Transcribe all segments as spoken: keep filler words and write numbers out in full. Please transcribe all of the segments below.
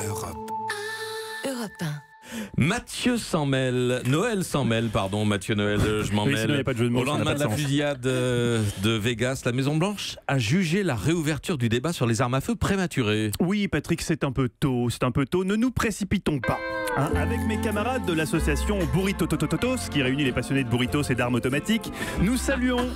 Europe. Europe un. Matthieu s'en mêle, Noël s'en mêle, pardon, Matthieu Noël, je m'en mêle. Oui, sinon, au lendemain de la fusillade de Vegas, la Maison-Blanche a jugé la réouverture du débat sur les armes à feu prématurées. Oui, Patrick, c'est un peu tôt, c'est un peu tôt. Ne nous précipitons pas. Hein, avec mes camarades de l'association Burritototos, qui réunit les passionnés de burritos et d'armes automatiques, nous saluons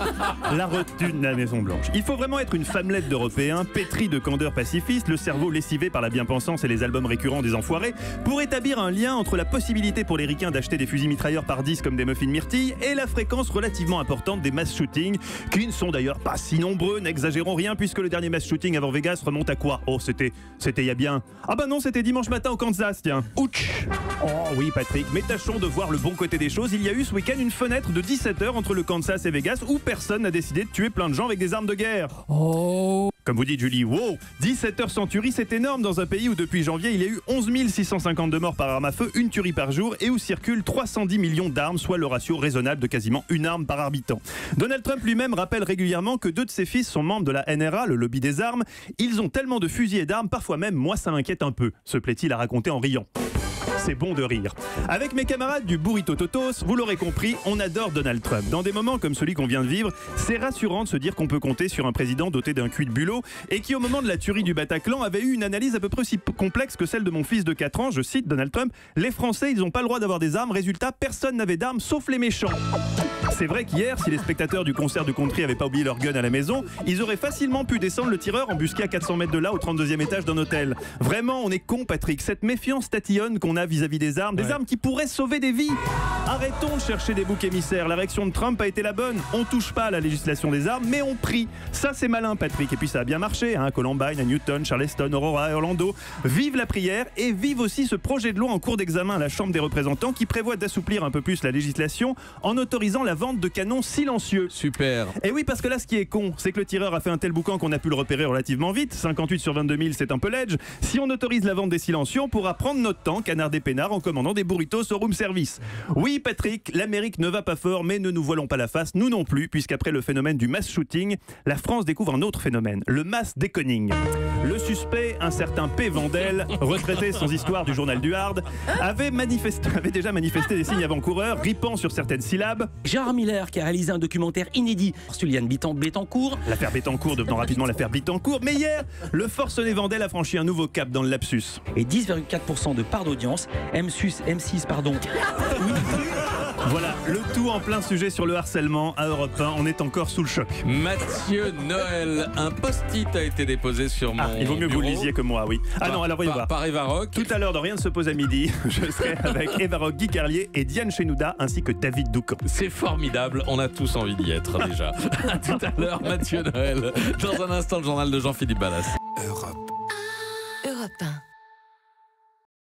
la retenue de la Maison-Blanche. Il faut vraiment être une femmelette d'Européens, pétrie de candeur pacifiste, le cerveau lessivé par la bien-pensance et les albums récurrents des enfoirés, pour établir un lien entre la possibilité pour les ricains d'acheter des fusils mitrailleurs par dix comme des muffins myrtilles et la fréquence relativement importante des mass shootings, qui ne sont d'ailleurs pas si nombreux, n'exagérons rien, puisque le dernier mass shooting avant Vegas remonte à quoi? Oh, c'était c'était il y a bien... Ah bah non, c'était dimanche matin au Kansas, tiens. Ouch. Oh oui, Patrick, mais tâchons de voir le bon côté des choses. Il y a eu ce week-end une fenêtre de dix-sept heures entre le Kansas et Vegas où personne n'a décidé de tuer plein de gens avec des armes de guerre. Oh. Comme vous dites, Julie, wow, dix-sept heures sans tuerie, c'est énorme dans un pays où depuis janvier, il y a eu onze mille six cent cinquante-deux morts par arme à feu, une tuerie par jour, et où circulent trois cent dix millions d'armes, soit le ratio raisonnable de quasiment une arme par habitant. Donald Trump lui-même rappelle régulièrement que deux de ses fils sont membres de la N R A, le lobby des armes. Ils ont tellement de fusils et d'armes, parfois même, moi ça m'inquiète un peu, se plaît-il à raconter en riant. C'est bon de rire. Avec mes camarades du Burritototos, vous l'aurez compris, on adore Donald Trump. Dans des moments comme celui qu'on vient de vivre, c'est rassurant de se dire qu'on peut compter sur un président doté d'un cul de bulot et qui, au moment de la tuerie du Bataclan, avait eu une analyse à peu près aussi complexe que celle de mon fils de quatre ans. Je cite Donald Trump, « Les Français, ils n'ont pas le droit d'avoir des armes. Résultat, personne n'avait d'armes sauf les méchants. » C'est vrai qu'hier, si les spectateurs du concert du country n'avaient pas oublié leur gun à la maison, ils auraient facilement pu descendre le tireur embusqué à quatre cents mètres de là au trente-deuxième étage d'un hôtel. Vraiment, on est con, Patrick. Cette méfiance tatillonne qu'on a vis-à-vis des armes, ouais. Des armes qui pourraient sauver des vies. Arrêtons de chercher des boucs émissaires. La réaction de Trump a été la bonne. On touche pas à la législation des armes, mais on prie. Ça, c'est malin, Patrick. Et puis ça a bien marché. Hein, Columbine, à Newton, Charleston, Aurora, Orlando. Vive la prière et vive aussi ce projet de loi en cours d'examen à la Chambre des représentants qui prévoit d'assouplir un peu plus la législation en autorisant la vente de canons silencieux. Super. Et oui, parce que là, ce qui est con, c'est que le tireur a fait un tel boucan qu'on a pu le repérer relativement vite. cinquante-huit sur vingt-deux mille, c'est un peu ledge. Si on autorise la vente des silencieux, on pourra prendre notre temps, canard des peinards, en commandant des burritos au room service. Oui, Patrick, l'Amérique ne va pas fort, mais ne nous voilons pas la face, nous non plus, puisqu'après le phénomène du mass shooting, la France découvre un autre phénomène, le mass déconning. Le suspect, un certain P. Vandel, retraité sans histoire du journal du Hard, avait, manifesté, avait déjà manifesté des signes avant-coureurs, ripant sur certaines syllabes. Gérard Miller, qui a réalisé un documentaire inédit sur Liane Bétancourt. L'affaire Bétancourt devenant rapidement l'affaire Bétancourt. Mais hier, le forcené Vandel a franchi un nouveau cap dans le lapsus. Et dix virgule quatre pour cent de part d'audience. M six, pardon. Voilà, le tout en plein sujet sur le harcèlement à Europe un. On est encore sous le choc. Matthieu Noël, un post-it a été déposé sur mon. Ah, il vaut mieux que vous le lisiez que moi, oui. Ah par, non, alors voyons par, voir. Par Evaroc. Tout à l'heure, dans Rien ne se pose à midi, je serai avec Evaroc, Guy Carlier et Diane Chenouda, ainsi que David Doucan. C'est formidable, on a tous envie d'y être déjà. À tout à l'heure, Matthieu Noël. Dans un instant, le journal de Jean-Philippe Ballas. Europe.